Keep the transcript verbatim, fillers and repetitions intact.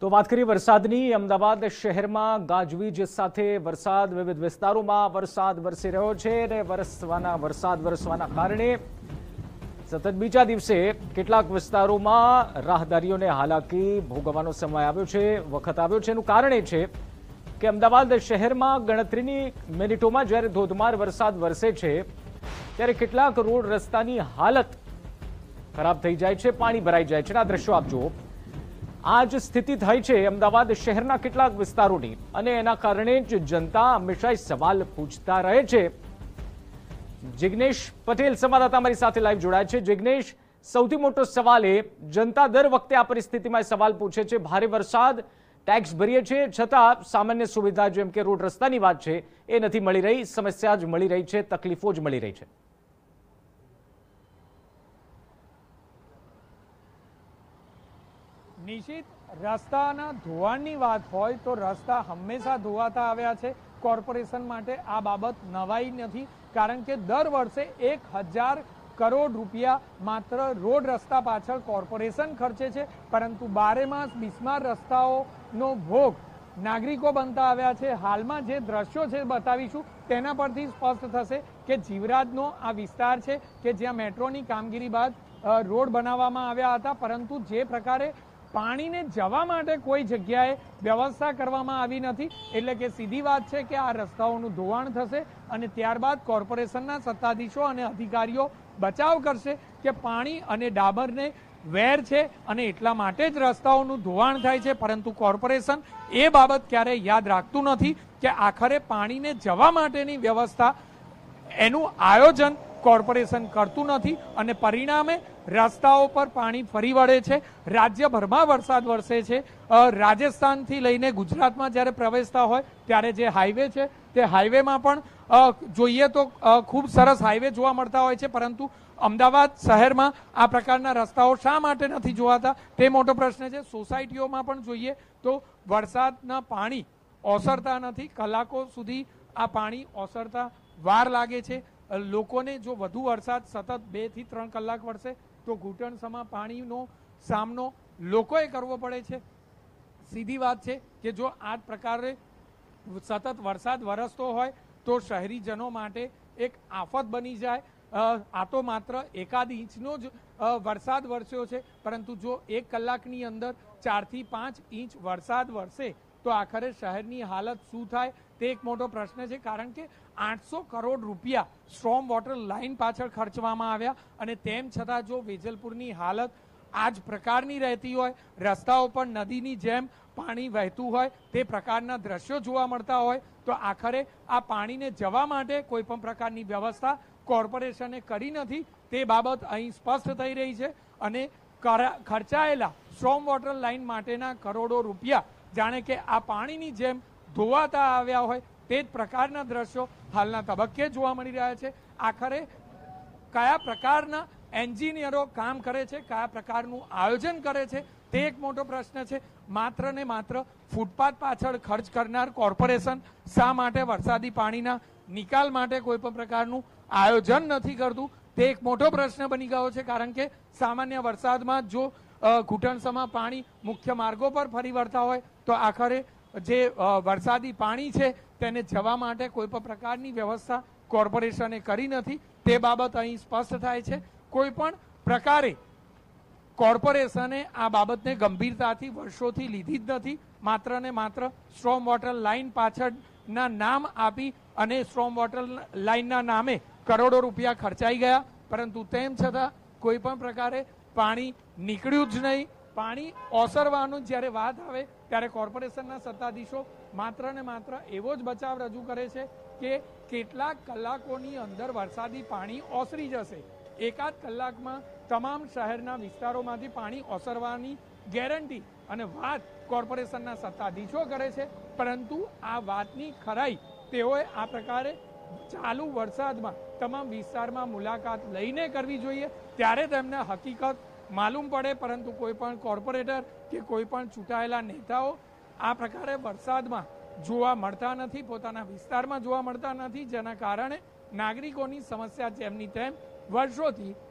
તો વાત કરીએ વરસાદની। અમદાવાદ શહેરમાં ગાજવીજ સાથે વરસાદ, વિવિધ વિસ્તારોમાં વરસાદ વરસી રહ્યો છે અને વરસવાના વરસાદ વરસવાના કારણે સતત બીજા દિવસે કેટલાક વિસ્તારોમાં રાહદારીઓને હાલાકી ભોગવવાનો સમય આવ્યો છે, વખત આવ્યો છે। એનું કારણ એ છે કે અમદાવાદ શહેરમાં ગણતરીની મિનિટોમાં જ્યારે ધોધમાર વરસાદ વરસે છે ત્યારે કેટલાક રોડ રસ્તાની હાલત ખરાબ થઈ જાય છે, પાણી ભરાઈ જાય છે। આ દ્રશ્યો આપજો। आज स्थिति थई छे अमदावाद शहरना केटलाक विस्तारोनी अने एना कारणे ज जनता हमेशा सवाल पूछता रहे छे। जिग्नेश पटेल संवाददाता अमारी साथे लाइव जोड़ाय छे। जिग्नेश, सौथी मोटो सवाल ए जनता दर वखते आ परिस्थितिमां सवाल पूछे छे, भारे वरसाद, टेक्स भरीए छे छतां सामान्य सुविधा जेम के रोड रस्तानी वात छे ए नथी मळी रही, समस्या ज मळी रही छे, तकलीफो ज मळी रही छे। निश्चित रस्ताना धोवाणनी वात होय तो रस्ता हमेशा धोवाता आव्या छे। कॉर्पोरेशन माटे आ बाबत नवाई नथी, कारण के दर वर्षे एक हज़ार करोड़ रुपया मात्र रोड रस्ता पाछळ कॉर्पोरेशन खर्चे छे, परंतु बारेमास बीसमार रस्ताओनो भोग नागरिको बनता आव्या छे। हालमां जे द्रश्यो छे बतावीशुं तेना परथी स्पष्ट थशे के जीवराजनो आ विस्तार छे के ज्यां मेट्रोनी कामगीरी बाद रोड बनाववामां आव्या हता, परंतु जे प्रकारे पानी ने जवा माटे कोई जग्याए व्यवस्था करवामां आवी नथी, एटले के सीधी बात है कि आ रस्ताओनुं धोवाण थशे अने त्यारबाद कॉर्पोरेशनना सत्ताधीशो अने अधिकारीओ बचाव करशे के पाणी अने डाबरने वेर छे अने एटला माटे ज रस्ताओनुं धोवाण थाय छे, परंतु कॉर्पोरेशन ए बाबत क्यारेय याद राखतुं नथी के आखरे पाणी ने जवा माटेनी व्यवस्था एनुं आयोजन कॉर्पोरेशन करतुं नथी अने परिणामे रस्ताओं पर पानी फरी वळे छे। राज्यभर में वरसाद वरसे छे, राजस्थान थी लईने गुजरात में ज्यारे प्रवेशता होय त्यारे जे हाईवे छे ते हाईवे में पण जोईए तो खूब सरस हाईवे जोवा मळता होय छे, परंतु अमदावाद शहर में आ प्रकारना रस्ताओ शा माटे नथी जोवाता ते मोटो प्रश्न छे। सोसायटीओ में पण जोईए तो वरसादना पाणी ओसरता नथी, कलाको सुधी आ पाणी ओसरता वार लागे छे। लोकोने जो वधु वरसाद सतत बे थी त्रण कलाक वरसे तो घूंटण समा पाणीनो सामनो लोकोए करवो पड़े छे। सीधी बात छे कि जो आ प्रकारे सतत वरसाद वरसतो होय तो शहरीजनो माटे एक आफत बनी जाए। आ तो मात्र एकाद इंचनो ज वरसाद वरस्यो छे, परंतु जो एक कलाकनी अंदर चार थी पांच इंच वरसाद वरसे तो आखरे शहरनी हालत शू थाय ते एक मोटो प्रश्न छे, कारण के आठ सौ करोड़ रूपिया स्ट्रॉम वॉटर लाइन पाछळ खर्चवामां आव्या अने तेम छतां जो वेजलपुरनी हालत आज प्रकारनी रहती होय, रस्ताओ पर नदीनी जेम पाणी वहेतुं होय ते प्रकारना दृश्यो जोवा मळता होय तो आखरे आ पाणीने जवा माटे कोईपण प्रकारनी व्यवस्था कॉर्पोरेशने करी नथी ते बाबत अहीं स्पष्ट थई रही छे। अने खर्चायेला स्ट्रॉम वॉटर लाइन माटेना करोड़ो रूपिया जाने के आ पाणीनी जेम धोवाता आव्या होय ते ज प्रकारना दृश्यो हालना तबक्के जोवा मळी रह्या छे। आखरे कया प्रकारना एंजीनियरो काम करे छे, कया प्रकारनुं आयोजन करे छे ते एक मोटो प्रश्न छे। मात्र ने मात्र फूटपाथ पाछळ खर्च करनार कॉर्पोरेशन शा माटे वरसादी पाणीना निकाल माटे कोईपण प्रकारनुं आयोजन नथी करतुं ते एक मोटो प्रश्न बनी गयो छे, कारण के सामान्य वरसादमां जो घूंटणसमा पाणी मुख्य मार्गों पर फरी वळता होय तो आखरे जे वरसादी पाणी छे तेने जवा माटे कोईपण प्रकारनी व्यवस्था कॉर्पोरेशने करी नथी ते बाबत अहीं स्पष्ट थाय छे। कोईपण प्रकारे कॉर्पोरेशने आ बाबतने गंभीरताथी वर्षोथी लीधी ज नथी, मात्र ने मात्र स्ट्रॉम वॉटर लाइन पाछळना नाम आपी अने स्ट्रॉम वॉटर लाइनना नामे करोड़ो रूपिया खर्चाई गया, परंतु तेम छतां कोईपण प्रकारे पाणी નીકળ્યું જ નહીં। પાણી ઓસરવાનું જ્યારે વાત આવે ત્યારે કોર્પોરેશનના સત્તાધીશો માત્ર ને માત્ર એવો જ બચાવ રજૂ કરે છે કે કેટલાક કલાકોની અંદર વરસાદી પાણી ઓસરી જશે, એકાદ કલાકમાં તમામ શહેરના વિસ્તારોમાંથી પાણી ઓસરવાની ગેરંટી અને વાત કોર્પોરેશનના સત્તાધીશો કરે છે, પરંતુ આ વાતની ખરાઈ તેઓએ આ પ્રકારે ચાલુ વરસાદમાં તમામ વિસ્તારમાં મુલાકાત લઈને કરવી જોઈએ ત્યારે તેમને હકીકત मालूम पड़े, परंतु कोईपण कॉर्पोरेटर के कोईपण चूंटायेला नेताओं आ प्रकारे वरसाद में जोवा मळता नथी, पोताना विस्तार में जोवा मळता नथी, जेना कारणे नागरिकोनी समस्या जेमनी तेम वर्षोथी